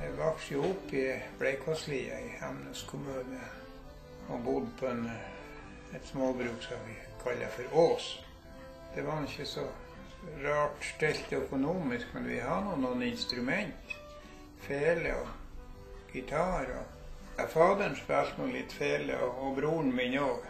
Jag växte upp i Blekvasslia i Hämnes kommun och bodde på ett småbruk som vi kallar för Ås. Det var inte så rart ställt ekonomiskt, men vi hade någon instrument, fäle och gitarr. Ja, fadern spelade nog lite fäle och bron min också.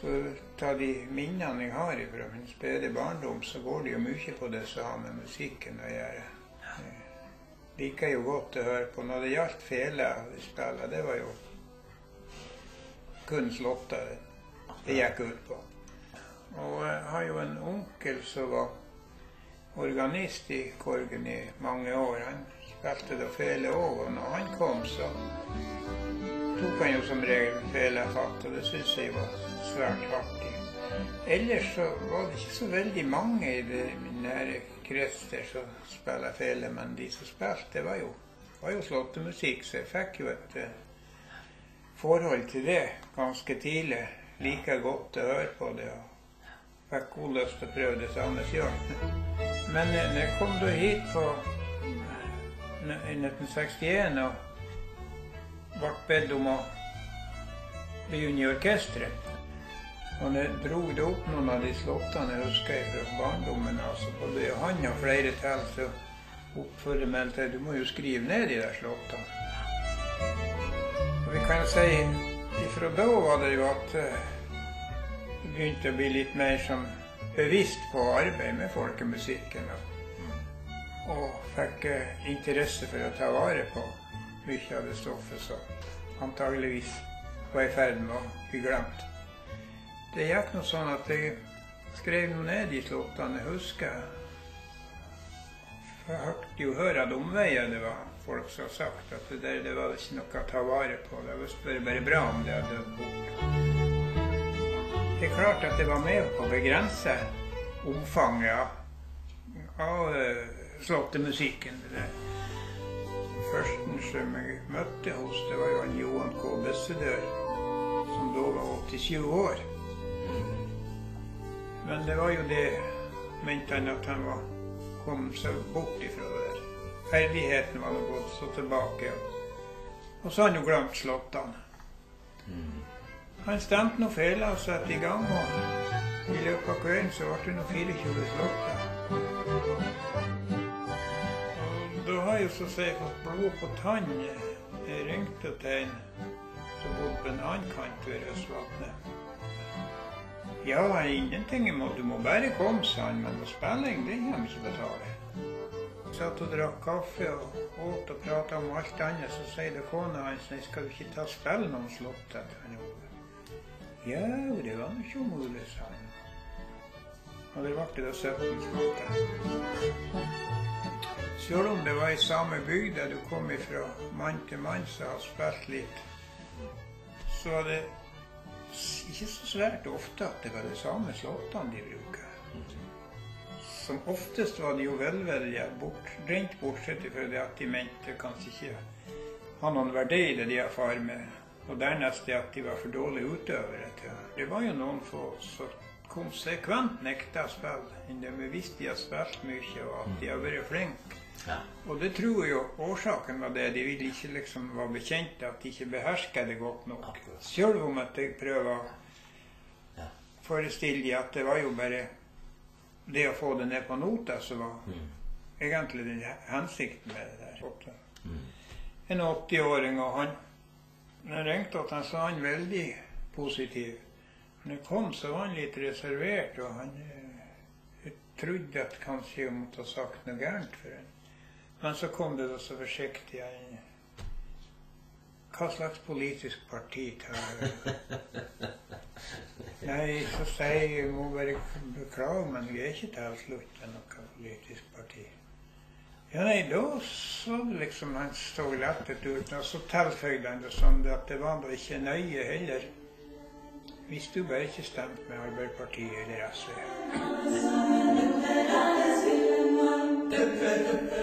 Så tar de minnen jag har ifrån min späde barndom, så går det ju mycket på det som har med musiken att göra. Det gick ju gott att höra på när det gällt fäle vi spelade, det var ju kunstlottare, det gick ut på. Och jag har ju en onkel som var organist i korgen i många år. Han spelade då fäle och när han kom så tog han ju som regel fäle fatt, och det syns jag var svärt fattig. Ellers så var det inte så väldigt många i min här kretsar som spelade fäle, men de som spelade det var ju slottemusik, så jag fick ju ett förhåll till det ganska tidigt. Lika gott att höra på det. Jag fick god lust att pröva det samma jag. Men när jag kom då hit på 1961 och var bedd om att begynna i orkestret. Och när jag drog det upp någon av de slottarna, jag huskar från barndomen, alltså både han och flera till, så uppförde mig att du måste ju skriva ner de där slottarna. Och vi kan säga ifrån då var det ju att det begynte att bli lite mer som bevisst på att arbeta med folkmusiken. Och fick intresse för att ta vare på mycket av det stoffet som antagligen var i färd med att bli glömt. Det gick nog sånt att jag skrev ner de slottarna, jag huskar. Jag hörde ju höra de vägar det var folk som sagt att det där det var inte något att ta vare på. Det var bara bra om det hade boken. Det är klart att det var med på att begränsa omfanget av slottemusiken. Först som jag mötte hos det var ju en Johan K. Bessedör som då var 87 år. Men det var ju det, menade han att han kom så bort ifrån det. Färdigheten var nog gått så tillbaka och så har han ju glömt slottan. Han stämt nog fel och satt igång, och i löp av kvällen så var det nog 24 slottar. Då har jag så säkert fått blå på tann. Jag ringde åt en som bodde på en annan kant vid Röstvattnet. Jag har ingenting emot, du må bara komma, sa han, men då spelar ingenting hem som betalar. Jag satt och drack kaffe och åt och pratade om allt annat, så säger konan hans, nej ska vi inte ta spel någon slottet? Ja, det var inte omöjligt, sa han. Och det var det då 17 slottar. Så om det var i samma bygd där du kom ifrån, man till man, så har spelat lite. Så var det inte så svärt ofta att det var det samma slottan de brukar. Som oftast var det ju välvälja, rent bortsett ifrån det att de mente kanske inte har någon värde i det de har far med. Och därnäst det att de var för dåliga utövare. Det var ju någon för oss som konsekvent nekta spel. Vi visste att de spelat mycket och att de var väldigt flink. Och det tror jag orsaken var det. De ville inte liksom vara bekänta att de inte behärskade gott nog. Själv om att de prövade föreställa att det var ju bara det att få den ner på nota, så var egentligen ansikten med det där. En 80-åring, och han, när jag ringde åt han, så var han väldigt positiv. När jag kom så var han lite reserverad, och han trodde att kanske jag måste ha sagt något gärnt för henne. Men så kom det då så försiktigt. Vad slags politisk parti tar nej, så säger jag, må jag beklaga, men jag är inte alls slutet något politiskt parti. Ja, nej, då så liksom han stod lättet ut, och så tillföljde han det som att det var inte nöje heller. Visst du bara inte stämt med Arbeiderpartiet eller alltså.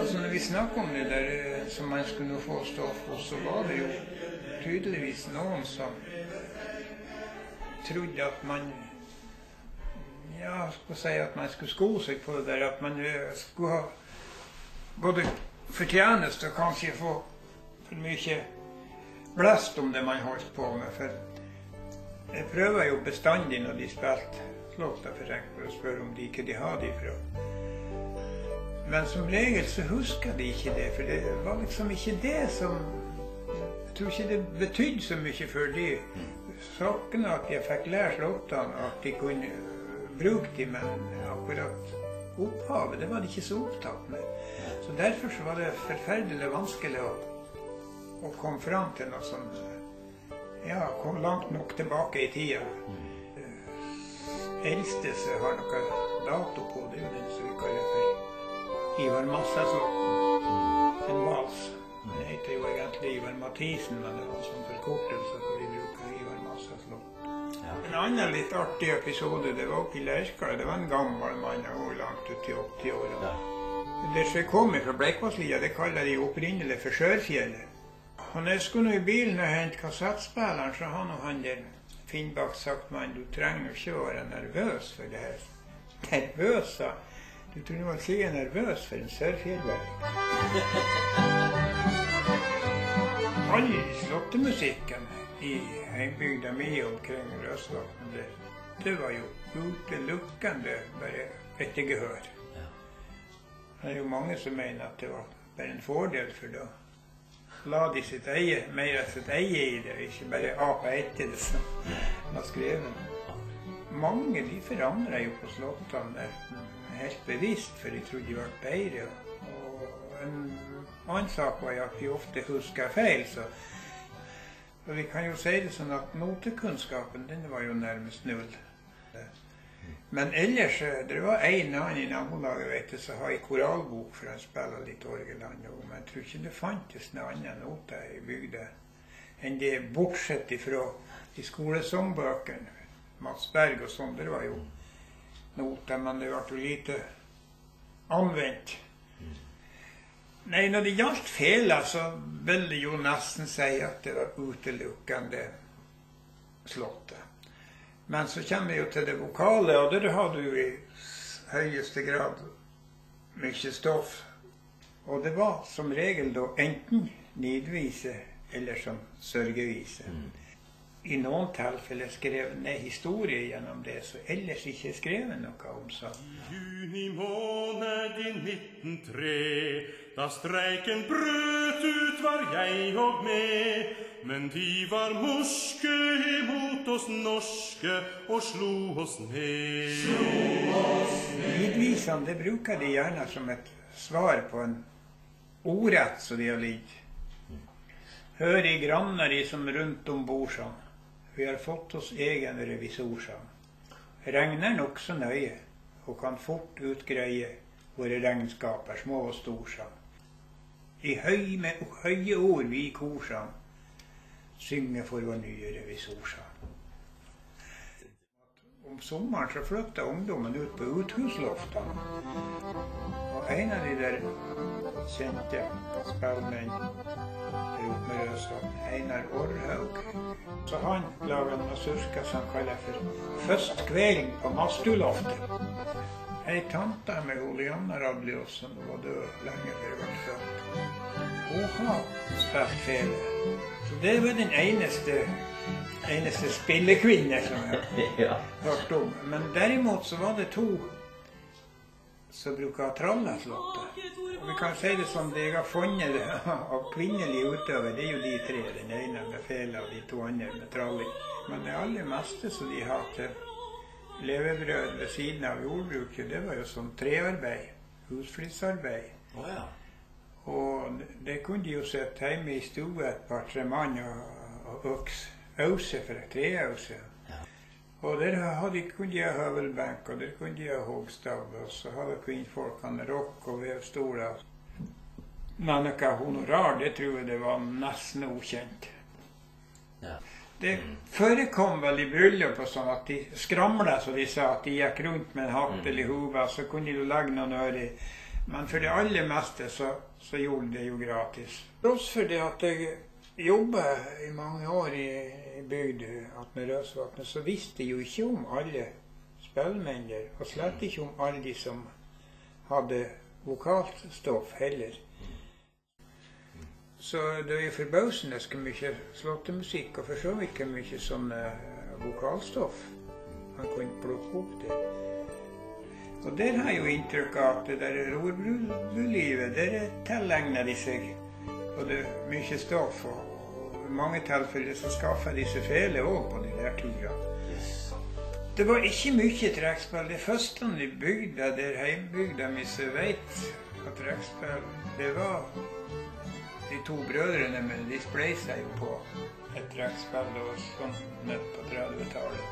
Alltså när vi snackade om det där som man skulle få stå för, så var det ju tydligtvis någon som trodde att man Jag skulle säga att man skulle sko sig på det där, att man skulle ha både förtjänst och kanske få för mycket blast om det man har på med. För jag prövar ju beståndigt och de spelt låta för om de inte hade ifrån. Men som regel så huskade inte det, för det var liksom inte det som, jag tror inte det betydde så mycket för de sakerna att jag fick lära sig åt dem och att de kunde bruka dem, men akkurat upphavet, det var det inte så upptatt med. Så därför så var det förfärligt vanskligt att komma fram till något som, ja, kom långt nog tillbaka i tiden. Äldste så har några dator på det, men så vi kallar för Ivar Mathisen, en vals. Han heter ju egentligen Ivar Mathisen, men det var som förkortelse för vi brukar Ivar Mathisen. En annan lite artig episod, det var uppe i Lärskare. Det var en gammal man, jag var långt ut till 80 år. Det som kom ifrån Blekvasslia, det kallade de upprinnelig för Sörfjället. Han älskade nog i bilen och hämtade kassettspelaren, så han och han där Finnbach sagt, man, du tränger inte vara nervös för det här. Nervös, du tror nog att jag är nervös för en sörfjällberg. All slottemusiken i hembygden med omkring Rösvattnet där, det var ju uteluckande bara ett gehör. Det är ju många som menar att det var bara en fördel för då. Lad i sitt eje, mer än sitt eje i det, inte bara apa ett i det som man skrev. Många de förändrar ju på slottan där. Helt bevisst, för de trodde de var bättre. Och en annan sak var ju att vi ofta huskar fel. Så vi kan ju säga det som att notekunskapen, den var ju närmast null. Men ellers, det var en annan i nabolaget, vet du, så har jag koralbok för att spela lite orgeland. Men jag tror inte det fanns någon annan nota i bygden än det bortsett ifrån i skolesångböken. Mats Berg och sånt, det var ju noten, men det var ju lite använt. Nej, när det gällt fel så ville ju nästan säga att det var uteluckande slottet. Men så kände jag till det vokala, och det hade ju i högsta grad mycket stoff. Och det var som regel då enten nidvise eller som sörgevise. I någon tillfälle skrev en historia genom det, så ellers inte skrev något om så. I juni månad i 1903, då strejken bröt ut var jag och med. Men de var morske emot oss norske och slog oss ner. Lidvisan, det brukade gärna som ett svar på en orätt, så det är lite. Hör i grannar i som runt ombord som. Vi har fått oss egen revisor som. Regnar nog så nöje och kan fort utgreje våra regnskapar små och storsom. I höj med höje år vi korsam. Synge för vår nya revisor som. Om sommaren så flyttade ungdomen ut på uthusloften. Och en av de där kände spelmän ihop med rösten, Einar Orrhög. Så han lagade en surska som kallade för föstkväling på mastuloften. Hej tanta med Oleanna Rabliosson, då var död länge för det var född. Åha, speltfele. Så det var den enaste spillekvinna som jag hört om. Men däremot så var det två som brukade trolla slottet. Och vi kan säga det som det jag fångade av kvinnlig utöver, det är ju de tre. Den ena med fela och de två andra med trolling. Men det allra mesta så de hade levebröd vid sidan av jordbruket, det var ju som träarbete, husflidsarbete. Och det kunde ju sätta hemma i stod ett par tre man och öx. Öse för det, tre öse. Och där kunde jag hövelbänk och där kunde jag hågstav och så hade kvinnfolk en rock och vävstora. Mannaka honorar, det tror jag det var nästan okänt. Det förekom väl i bröllop och sånt att de skramlade så de sa att de gick runt med en hatt eller huva så kunde de lägga någon öre. Men för det allra mesta så gjorde det ju gratis. Trots för det att jag jobbade i många år i bygd med Rösvattnet så visste jag ju inte om alla större mängder och slapp ifrån alla som hade vokalt stoff heller. Så det är förbösande så mycket slottemusik och för så mycket som vokalstoff. Han kunde inte plocka upp det. Och där har jag intryck av att det där rådbrulivet, där tillägnar de sig både mycket stoff och många tillfällen så skaffar de sig fel år på de där tiden. Det var inte mycket träckspel. Det första de byggde, där hembyggda missövet av träckspel, det var de två bröderna, men de spelade sig på ett träckspel som nött på 30-talet.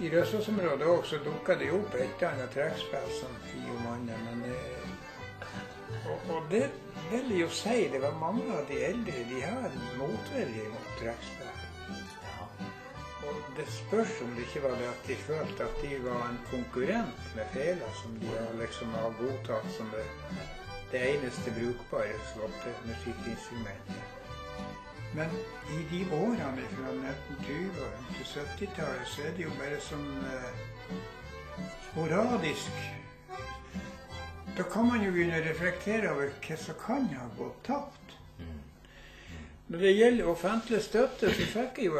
I Röståsområdet också duckade det upp ett annat träckspel som Fiomannen, men och det vill jag säga, det var många av de äldre, de hade motvilja mot träckspel. Och det spörs om det inte var det att de följde att de var en konkurrent med fela som de har liksom har godtagit som det enaste brukbara slottemusikinstrumentet. Men i de åren från 1920-åren till 70-talet så är det ju bara som sporadisk. Då kan man ju börja reflektera över vad som kan ha gått tappt. När det gäller offentliga stötter så fick ju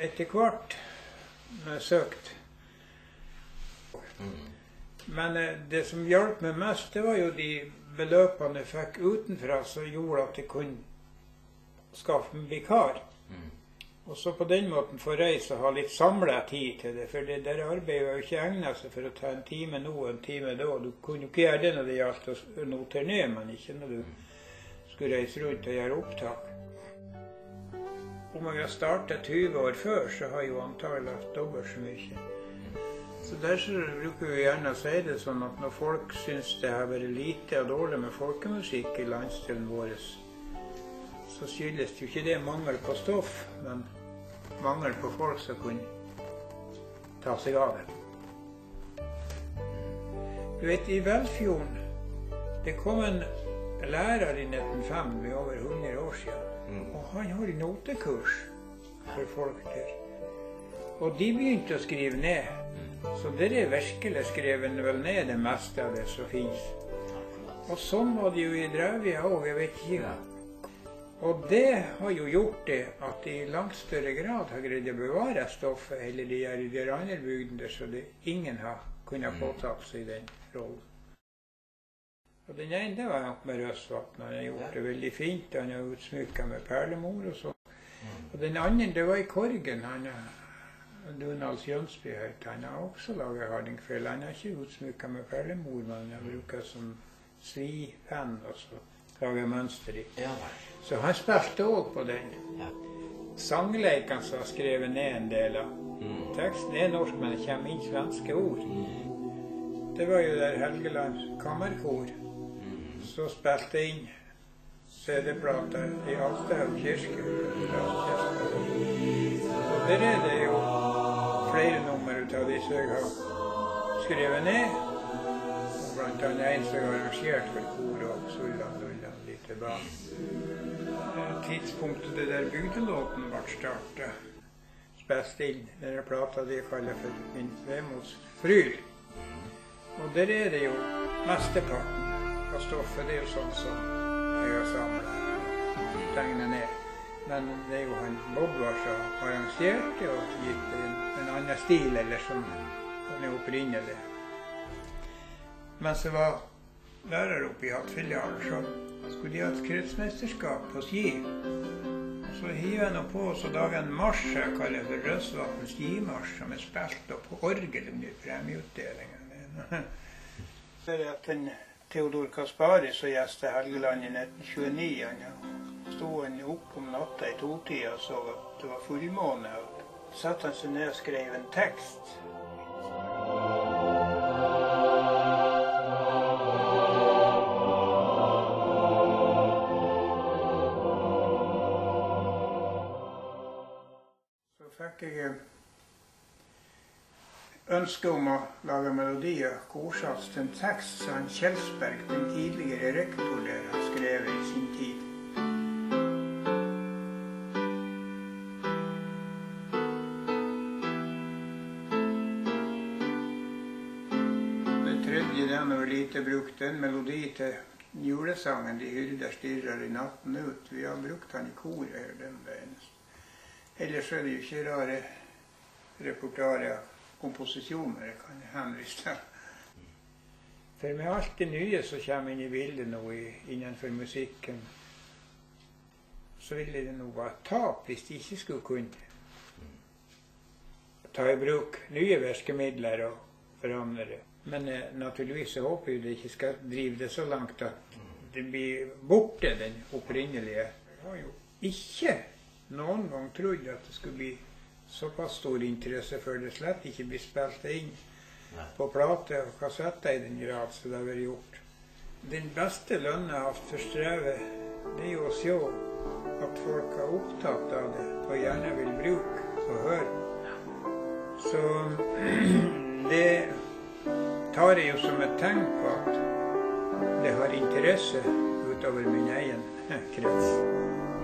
ett kvart sökt. Men det som hjälpte mig mest, det var ju de belöparna fick utanför så gjorde att det kunde skaffa en vikar. Och så på den måten får rejsa och ha lite samlat tid till det, för det där arbetet var ju inte ägnat sig för att ta en timme nu och en timme då. Du kunde ju göra det när det gällde att notera ner, men inte när du skulle rejsa runt och göra upptag. Om jag startade 20 år förr så har jag antagligen haft dubbelt så mycket. Så där så brukar vi gärna säga det som att när folk syns det har varit lite och dåligt med folkmusik i landställen våres, så skyldes det ju inte det mangel på stoff, men mangel på folk som kunde ta sig av det. Du vet, i Välfjorden, det kom en lärare i 1905, vi är över 100 år sedan, och han har en notekurs för folk där. Och de begynte att skriva ner, så det är verkligen skriven väl ner det mesta av det som finns. Och så var det ju i Drövia och i Vätkiga. Och det har ju gjort det att i långt större grad har grejer bevarat stoffet eller det är i de andra byggnader så det ingen har kunnat påta sig i den rollen. Och den enda var med röstvattnet, han har gjort det väldigt fint, han har utsmyckat med pärlemor och så. Och den andra, det var i korgen, han, Donald Jönsby hette, han har också lagat hardingfäll, han har inte utsmyckat med pärlemor, men han brukar som svipenn och så. Laga mönster i. Ja. Så han spelade åt på den. Ja. Sångläkaren så skrev ner en del av texten. Det är norsk men det kommer in svenska ord. Det var ju där Helgelandskammerkord. Så spelade in söderplater i Alsterhög kyrka. Och där är det ju flera nummer utav de söghav skrev ner. Och bland annat en som har arrangerat för kor och så vidare. Det var tidspunktet det där bygdelåten vart startade. Späst in när jag pratade det kallar för min vemods fru. Och där är det ju masterparten av stoffet, det är ju sånt som jag samlar och tegnar ner. Men det är ju en bobbar som arrangerat det och gick en annan stil eller som nu upprinnade. Men så var lärare uppe i Hattfilialen så skulle de ha ett kretsmästerskap på ski. Så hivade han på så dagen mars, jag kallar för Röstvattens ski-mars, som är spelt på orgeln i premieutdelningen. Så är det att en Theodor Kaspari så gästade Helgeland i 1929. Han stod han upp om natten i totida och såg att det var fullmåne. Satt han sig ner och skrev en text. Jag önskade om att laga melodier och korsats till en text som Kjellsberg, den tidigare rektor där han skrev i sin tid. ligger den och lite brukt en melodi till julesangen. De hyldar stirrar i natten ut. Vi har brukt han i kor här den vägen. Eller så är det ju kirare reportarier, kompositioner, det kan jag hänvisa. För med allt det nya så kommer in i bilden och innanför musiken så ville det nog vara tap visst inte skulle kunna. Ta i bruk nya väskemedlar och förändra det. Men naturligtvis så hoppas jag att det inte ska driva det så långt att det blir borta den upprinnerliga. Jag har ju inte någon gång trodde att det skulle bli så pass stor intresse för det slätt inte blir spelat in. Nej. På plata och kassetter i den grad så det har vi gjort. Den bästa lönnen jag haft för sträve, det är ju så att folk har upptatt av det och gärna vill bruka och höra. Så det tar det ju som ett tänk på att det har intresse utöver min egen krets.